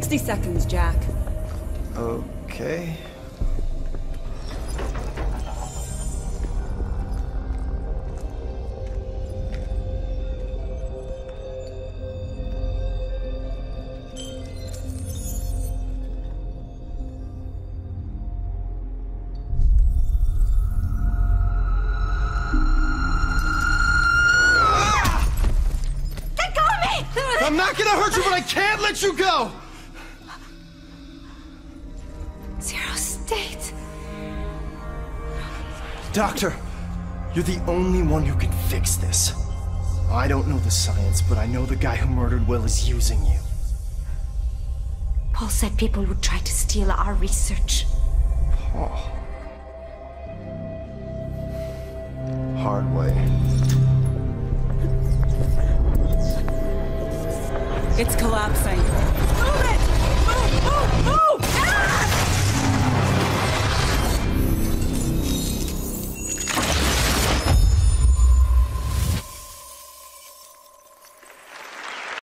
60 seconds, Jack. Okay. I'm not gonna hurt you, but I can't let you go! Zero state. Doctor, you're the only one who can fix this. I don't know the science, but I know the guy who murdered Will is using you. Paul said people would try to steal our research. Paul. Hard way. It's collapsing.